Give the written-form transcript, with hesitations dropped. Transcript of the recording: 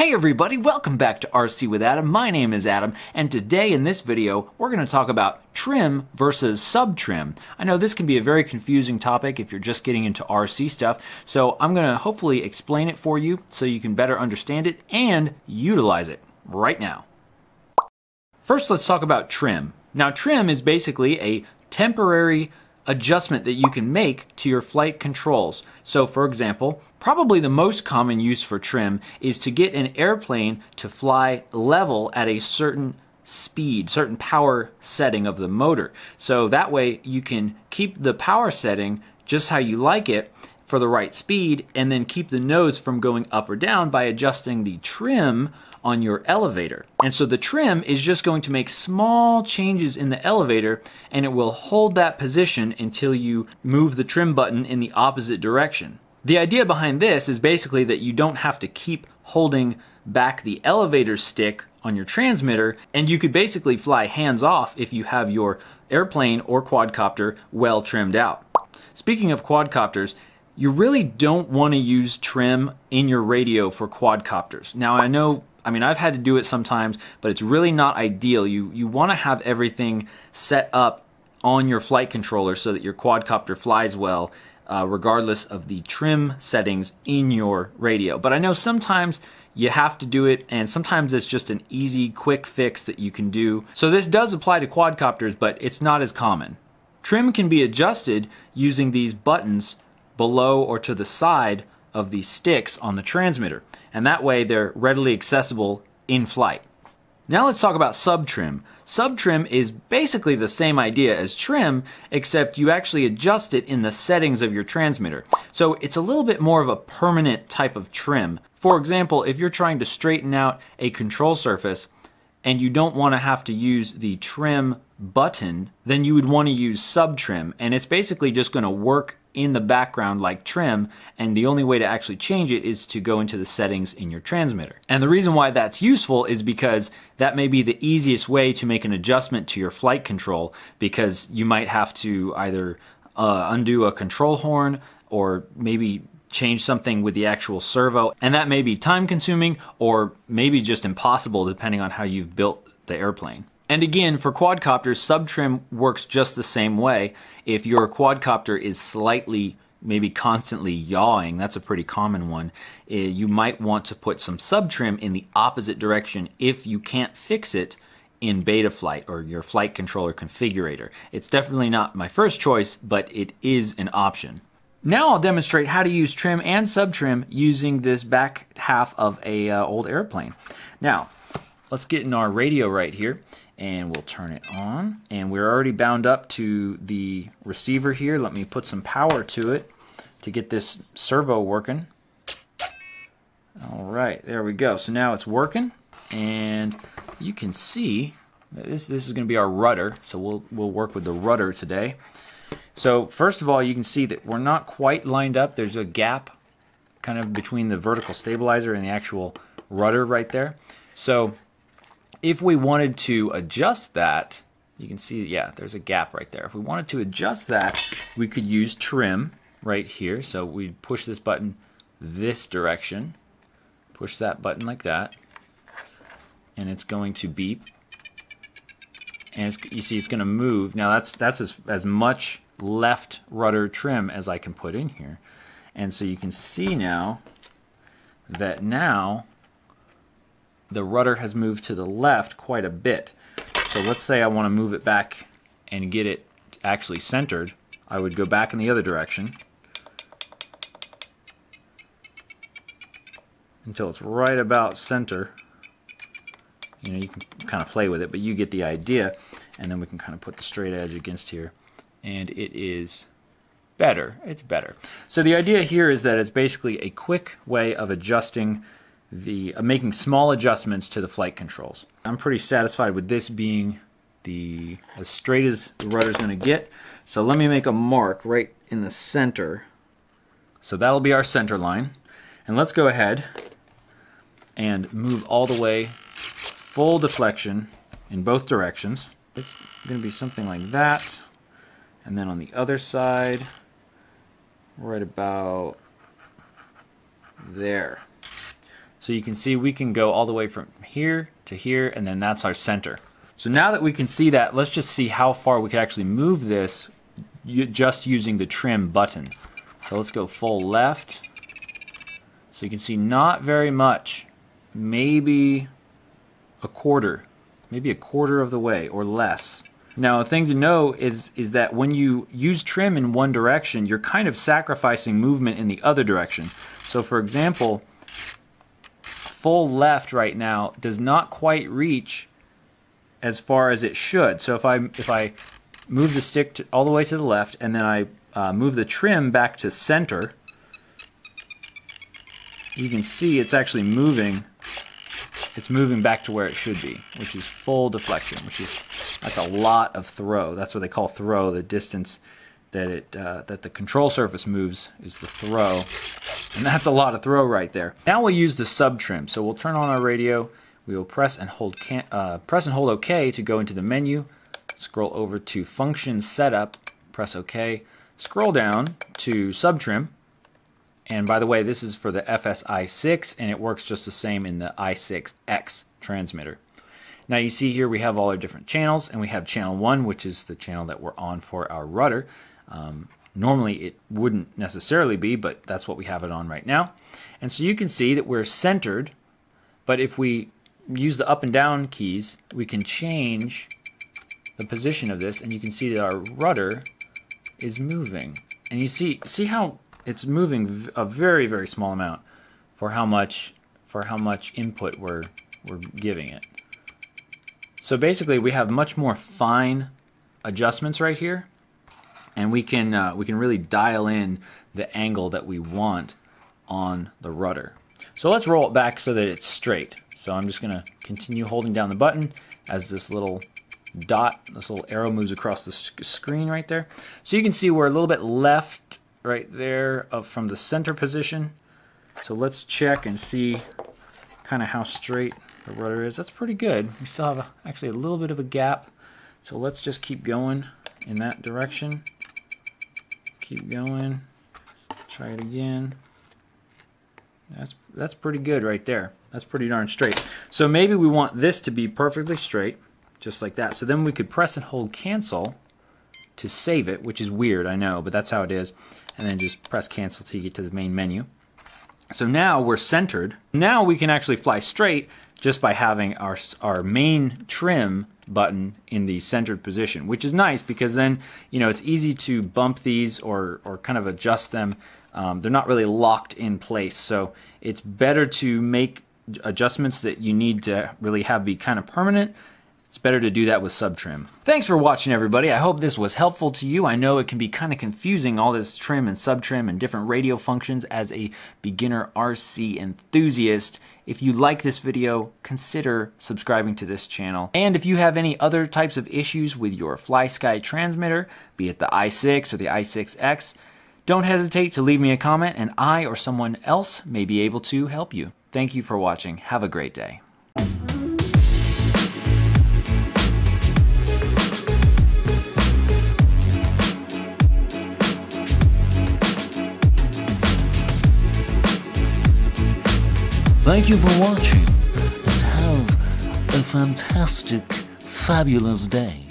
Hey everybody, welcome back to RC with Adam. My name is Adam, and today in this video, we're going to talk about trim versus sub-trim. I know this can be a very confusing topic if you're just getting into RC stuff, so I'm going to hopefully explain it for you so you can better understand it and utilize it right now. First, let's talk about trim. Now, trim is basically a temporary adjustment that you can make to your flight controls. So for example, probably the most common use for trim is to get an airplane to fly level at a certain speed, certain power setting of the motor. So that way you can keep the power setting just how you like it for the right speed, and then keep the nose from going up or down by adjusting the trim on your elevator. And so the trim is just going to make small changes in the elevator, and it will hold that position until you move the trim button in the opposite direction. The idea behind this is basically that you don't have to keep holding back the elevator stick on your transmitter, and you could basically fly hands off if you have your airplane or quadcopter well trimmed out. Speaking of quadcopters, you really don't want to use trim in your radio for quadcopters. Now I mean, I've had to do it sometimes, but it's really not ideal. You want to have everything set up on your flight controller so that your quadcopter flies well, regardless of the trim settings in your radio. But I know sometimes you have to do it, and sometimes it's just an easy, quick fix that you can do. So this does apply to quadcopters, but it's not as common. Trim can be adjusted using these buttons below or to the side of the sticks on the transmitter, and that way they're readily accessible in flight. Now let's talk about sub-trim. Sub-trim is basically the same idea as trim, except you actually adjust it in the settings of your transmitter. So it's a little bit more of a permanent type of trim. For example, if you're trying to straighten out a control surface and you don't want to have to use the trim button, then you would want to use sub-trim, and it's basically just going to work in the background like trim, and the only way to actually change it is to go into the settings in your transmitter. And the reason why that's useful is because that may be the easiest way to make an adjustment to your flight control, because you might have to either undo a control horn or maybe change something with the actual servo, and that may be time consuming or maybe just impossible depending on how you've built the airplane. And again, for quadcopters, sub-trim works just the same way. If your quadcopter is slightly, maybe constantly yawing, that's a pretty common one, you might want to put some sub-trim in the opposite direction if you can't fix it in Betaflight or your flight controller configurator. It's definitely not my first choice, but it is an option. Now I'll demonstrate how to use trim and sub-trim using this back half of a old airplane. Now, let's get in our radio right here, and we'll turn it on. And we're already bound up to the receiver here. Let me put some power to it to get this servo working. All right, there we go. So now it's working, and you can see that this is going to be our rudder. So we'll work with the rudder today. So first of all, you can see that we're not quite lined up. There's a gap kind of between the vertical stabilizer and the actual rudder right there. So if we wanted to adjust that, you can see, yeah, there's a gap right there. If we wanted to adjust that, we could use trim right here. So we'd push this button this direction, push that button like that, and it's going to beep. And you see it's going to move. Now that's as much left rudder trim as I can put in here. And so you can see now that the rudder has moved to the left quite a bit. So let's say I want to move it back and get it actually centered. I would go back in the other direction until it's right about center. You know, you can kind of play with it, but you get the idea. And then we can kind of put the straight edge against here. And it is better. It's better. So the idea here is that it's basically a quick way of adjusting making small adjustments to the flight controls. I'm pretty satisfied with this being as straight as the rudder's going to get. So let me make a mark right in the center. So that'll be our center line. And let's go ahead and move all the way, full deflection in both directions. It's going to be something like that. And then on the other side, right about there. So you can see we can go all the way from here to here, and then that's our center. So now that we can see that, let's just see how far we can actually move this just using the trim button. So let's go full left. So you can see not very much, maybe a quarter of the way or less. Now a thing to know is that when you use trim in one direction, you're kind of sacrificing movement in the other direction. So for example, full left right now does not quite reach as far as it should. So if I move the stick all the way to the left, and then I move the trim back to center, you can see it's actually moving. It's moving back to where it should be, which is full deflection, which is, that's a lot of throw. That's what they call throw. The distance that it that the control surface moves is the throw, and that's a lot of throw right there. Now we'll use the sub trim. So we'll turn on our radio. We will press and hold OK to go into the menu. Scroll over to Function Setup, press OK, scroll down to Subtrim, and by the way, this is for the FS-i6, and it works just the same in the i6X transmitter. Now you see here we have all our different channels, and we have channel 1, which is the channel that we're on for our rudder. Normally it wouldn't necessarily be, but that's what we have it on right now. And so you can see that we're centered, but if we use the up and down keys, we can change the position of this, and you can see that our rudder is moving, and you see how it's moving a very, very small amount for how much input we're giving it. So basically, we have much more fine adjustments right here, and we can really dial in the angle that we want on the rudder. So let's roll it back so that it's straight. So I'm just going to continue holding down the button as this little dot, this little arrow moves across the screen right there. So you can see we're a little bit left right there from the center position. So let's check and see kind of how straight the rudder is. That's pretty good. We still have actually a little bit of a gap. So let's just keep going in that direction. Keep going. Try it again. That's pretty good right there. That's pretty darn straight. So maybe we want this to be perfectly straight, just like that. So then we could press and hold cancel to save it, which is weird, I know, but that's how it is. And then just press cancel to get to the main menu. So now we're centered. Now we can actually fly straight just by having our main trim button in the centered position, which is nice because then, you know, it's easy to bump these or kind of adjust them. They're not really locked in place. So it's better to make adjustments that you need to really have be kind of permanent. It's better to do that with subtrim. Thanks for watching, everybody. I hope this was helpful to you. I know it can be kind of confusing, all this trim and subtrim and different radio functions as a beginner RC enthusiast. If you like this video, consider subscribing to this channel. And if you have any other types of issues with your FlySky transmitter, be it the i6 or the i6X, don't hesitate to leave me a comment, and I or someone else may be able to help you. Thank you for watching. Have a great day. Thank you for watching, and have a fantastic, fabulous day.